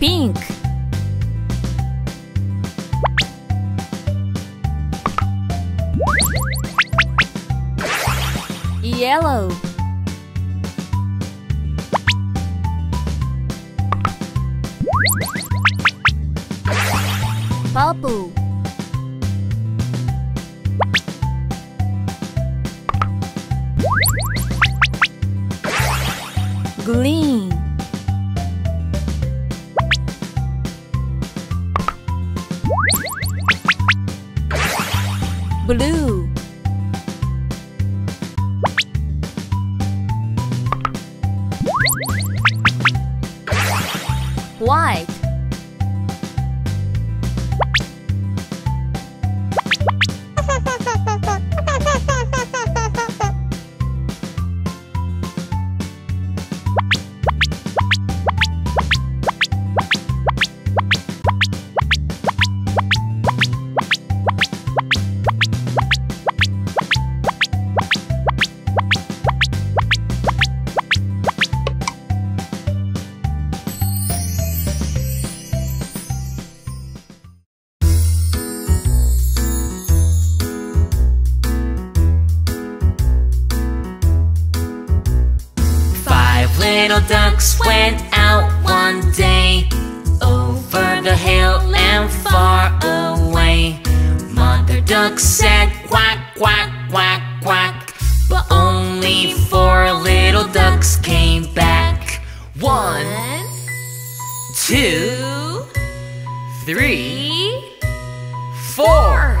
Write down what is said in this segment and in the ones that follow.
pink. Yellow. Purple. Green. Blue. White. Little ducks went out one day, over the hill and far away. Mother duck said quack, quack, quack, quack, but only four little ducks came back. 1, 2, 3, 4.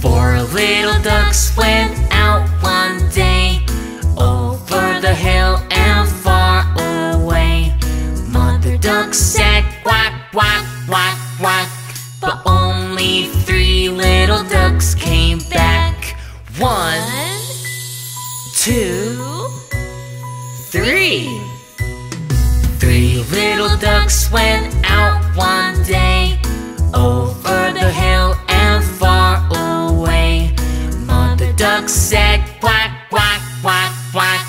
Four little ducks went out one day, over the hill and far away. Mother duck said quack, quack, quack, quack, but only three little ducks came back. 1, 2, 3. Three little ducks went out one day, over the hill and far away. Mother duck said quack, quack, quack, quack,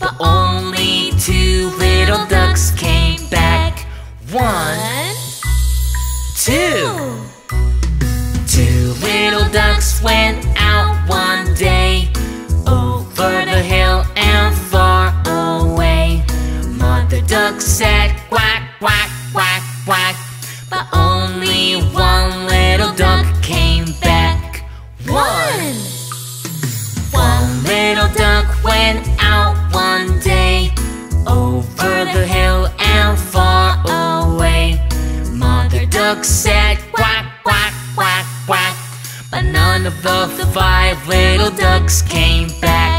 but only two little ducks came back. 1, 2. Two little ducks went out one day, over the hill and far away. Mother duck said quack, quack, quack, quack, but only one little duck came back. 1. One little duck went out one day, over the hill and far away. Mother duck said quack, quack, quack, quack, but none of the five little ducks came back.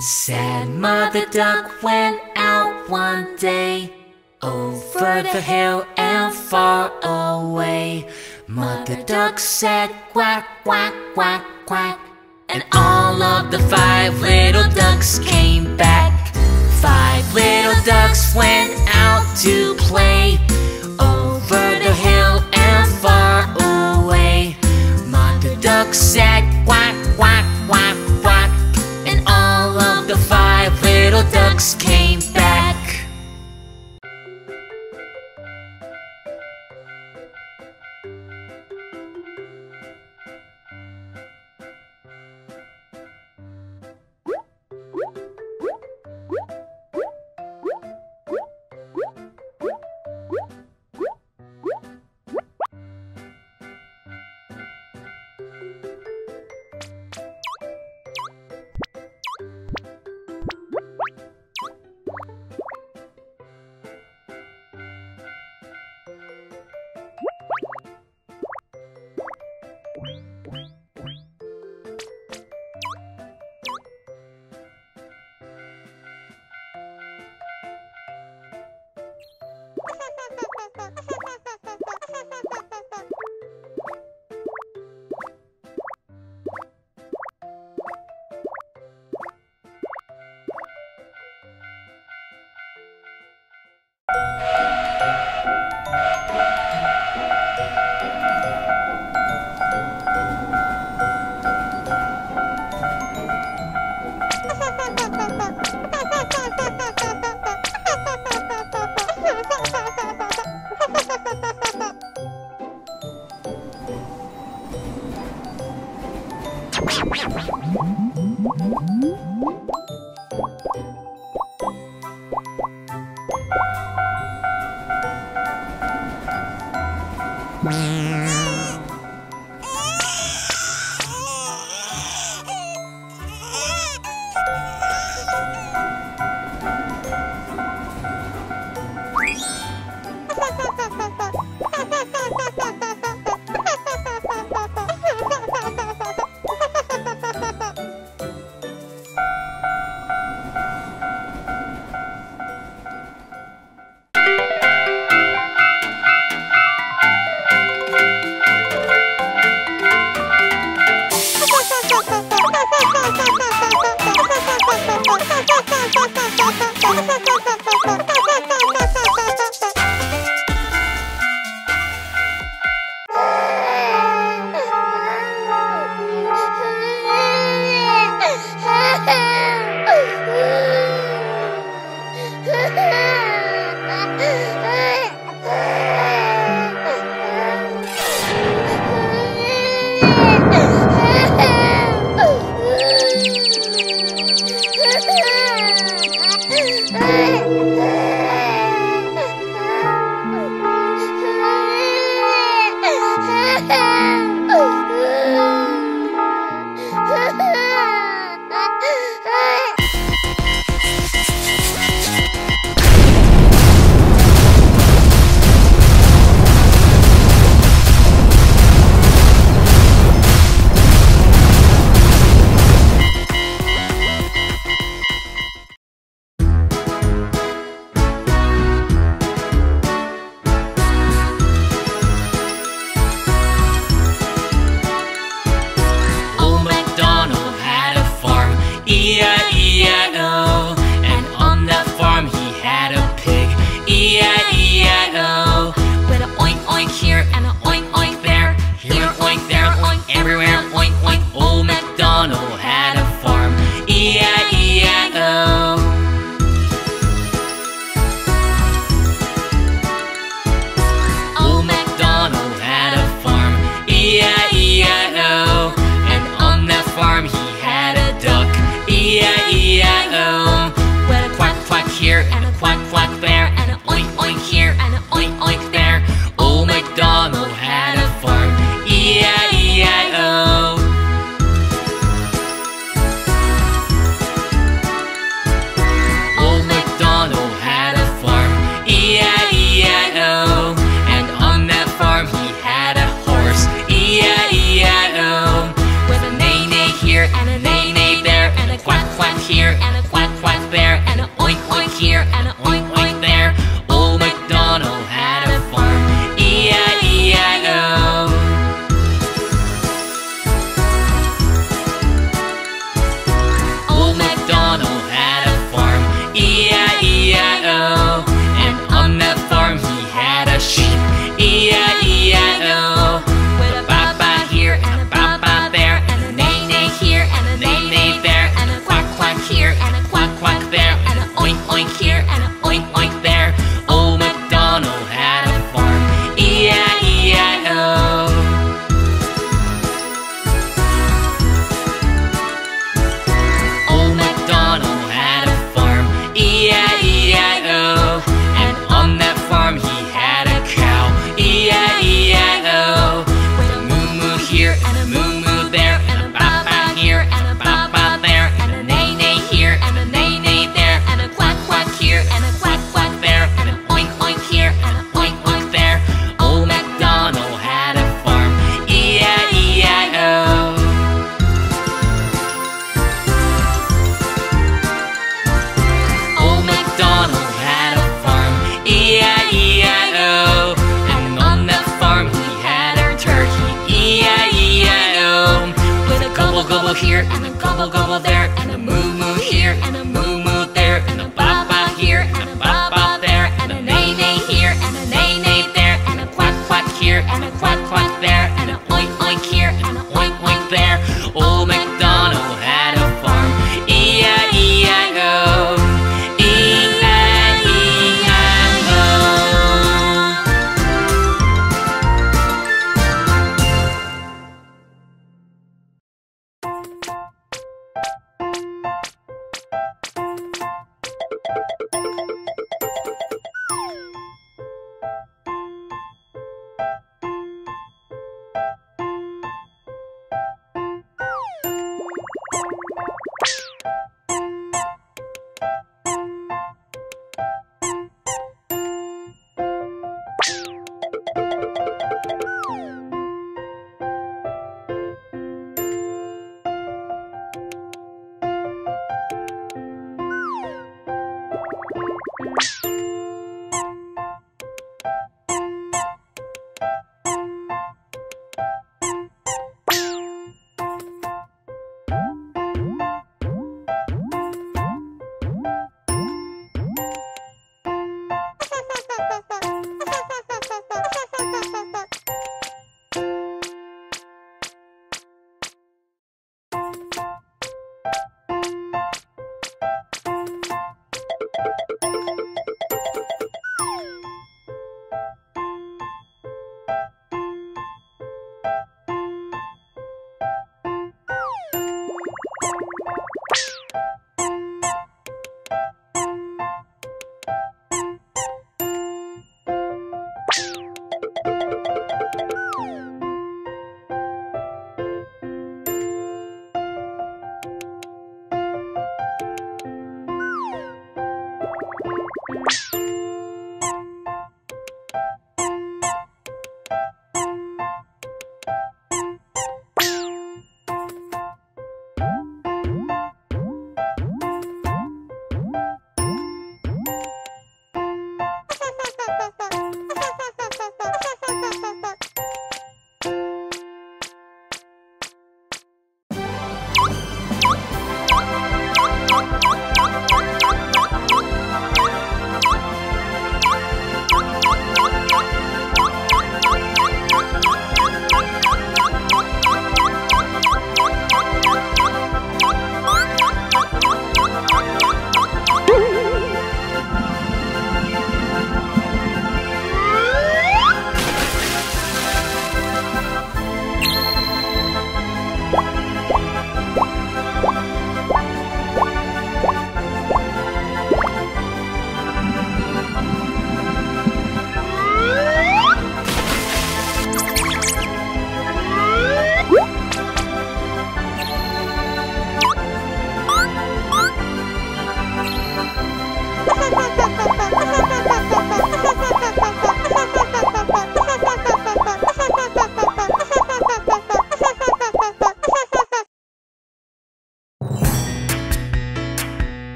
Sad mother duck went out one day, over the hill and far away. Mother duck said quack, quack, quack, quack, and all of the five little ducks came back. Five little ducks went out to play, over the hill and far away. Mother duck said quack, quack, quack, quack, and all of the five little ducks came back. Whoop!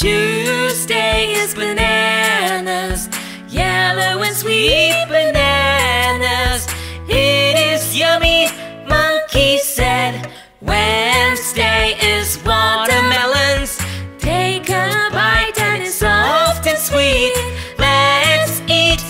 Tuesday is bananas, yellow and sweet bananas. It is yummy, monkey said. Wednesday is watermelons. Take a bite and it's soft and sweet. Let's eat,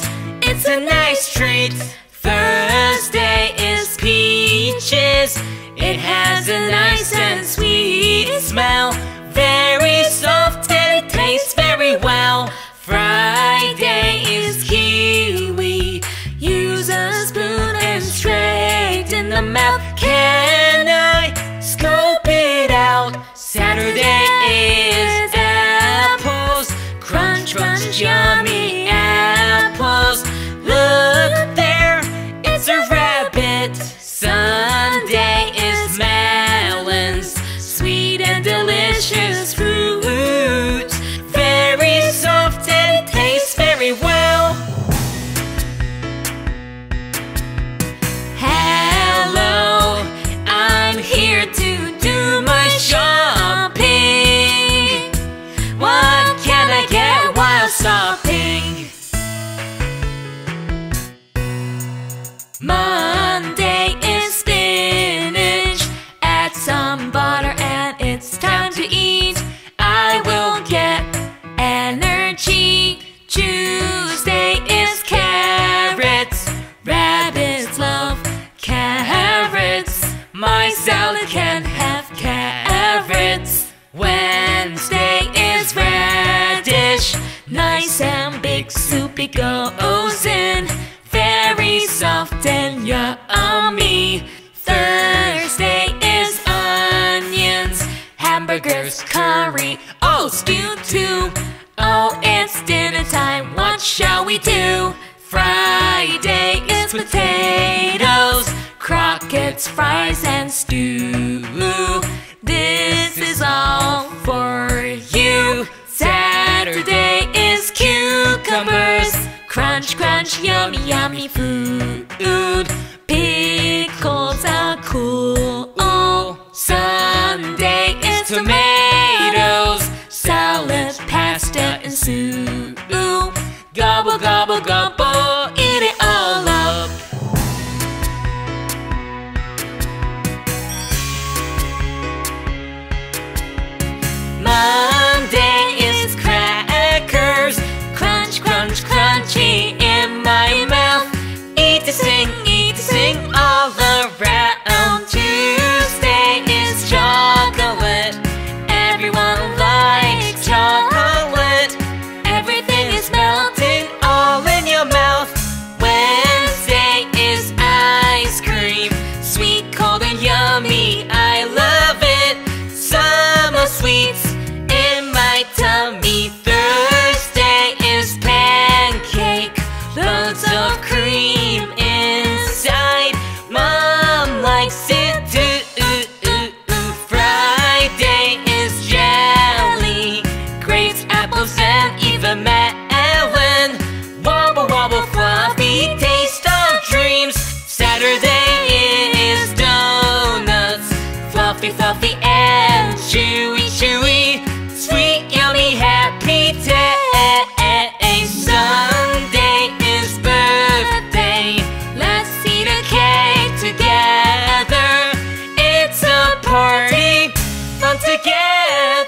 it's a nice treat. Thursday is peaches. It has a nice and sweet smell. Very soft and it tastes very well. Friday is kiwi. Use a spoon and straight in the mouth. Can I scope it out? Saturday is apples. Crunch, crunch, yummy apples. Look there, it's a rabbit. Sunday is melons. Sweet and delicious fruit. Very soft and it tastes very well. Hello, I'm here to do my shopping. What can I get while stopping? Monday is spinach. Add some butter and it's time to eat. I will get energy. Tuesday is carrots. Rabbits love carrots. My salad can have carrots. Wednesday is radish. Nice and big soup it goes in. Very soft and yummy. Thursday is onions. Hamburgers, curry, oh, stew too. Oh, it's dinner time, what shall we do? Friday is potatoes. Crockets, fries, and stew. This is all for you. Saturday is cucumbers. Crunch, crunch, yummy, yummy food. Pickles are cool. Sunday is tomatoes. Salad, pasta, and soup. Gobble, gobble, gobble, eat it all up. Monday is crackers. Crunch, crunch, crunchy in my mouth. Eat to sing all around. Tuesday is chocolate. Everyone likes chocolate. Everything is melting all in your mouth. Wednesday is ice cream. Sweet, cold, and yummy, I love it. Summer sweets in my tummy. Thursday is pancake. Loads of cream inside. Mom likes it too. Friday is jelly. Grapes, apples, and even melon. Wobble, wobble, fluffy taste of dreams. Saturday is donuts. Fluffy, fluffy, and chewy, chewy. Sweet, yummy, happy day. Sunday is birthday. Let's eat a cake together. It's a party, fun together.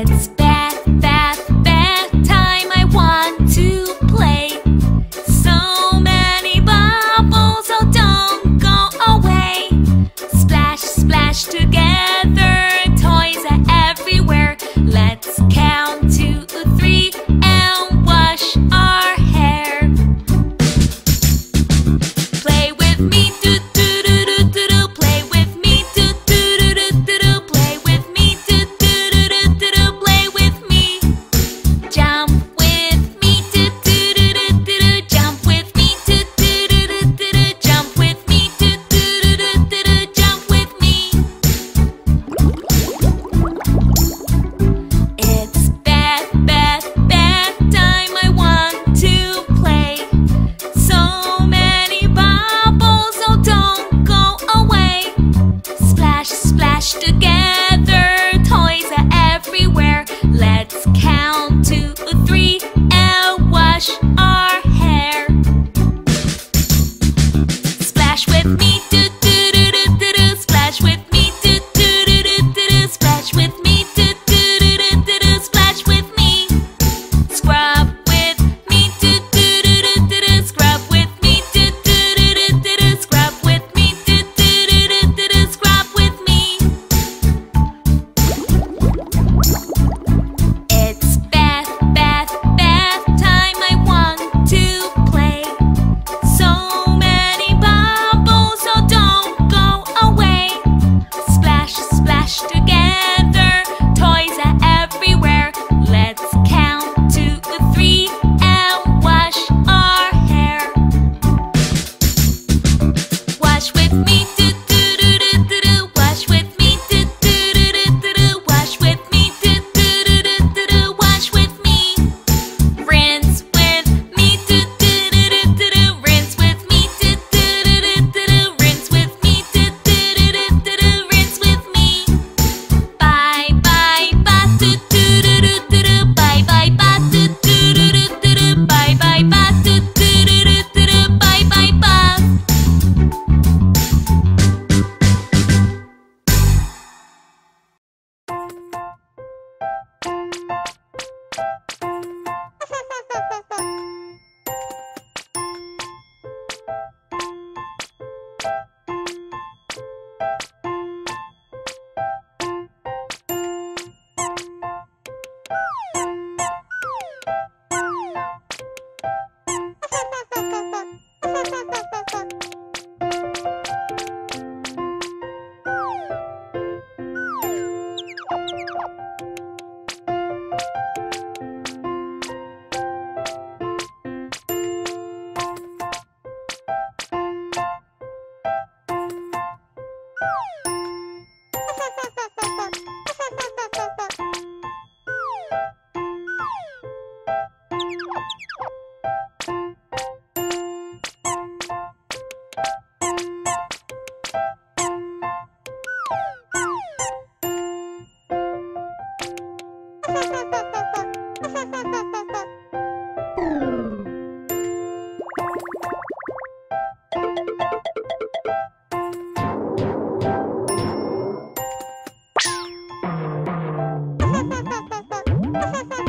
It's bath, bath, bath time. I want Ha ha ha.